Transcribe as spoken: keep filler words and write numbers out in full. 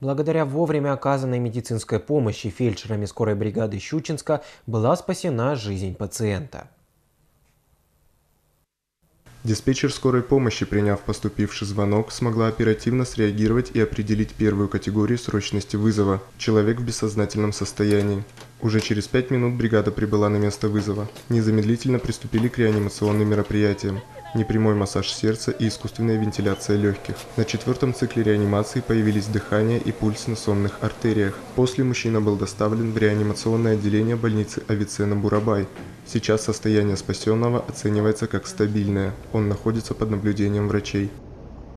Благодаря вовремя оказанной медицинской помощи фельдшерами скорой бригады Щучинска была спасена жизнь пациента. Диспетчер скорой помощи, приняв поступивший звонок, смогла оперативно среагировать и определить первую категорию срочности вызова – человек в бессознательном состоянии. Уже через пять минут бригада прибыла на место вызова. Незамедлительно приступили к реанимационным мероприятиям. Непрямой массаж сердца и искусственная вентиляция легких. На четвертом цикле реанимации появились дыхание и пульс на сонных артериях. После мужчина был доставлен в реанимационное отделение больницы Авицена Бурабай. Сейчас состояние спасенного оценивается как стабильное. Он находится под наблюдением врачей.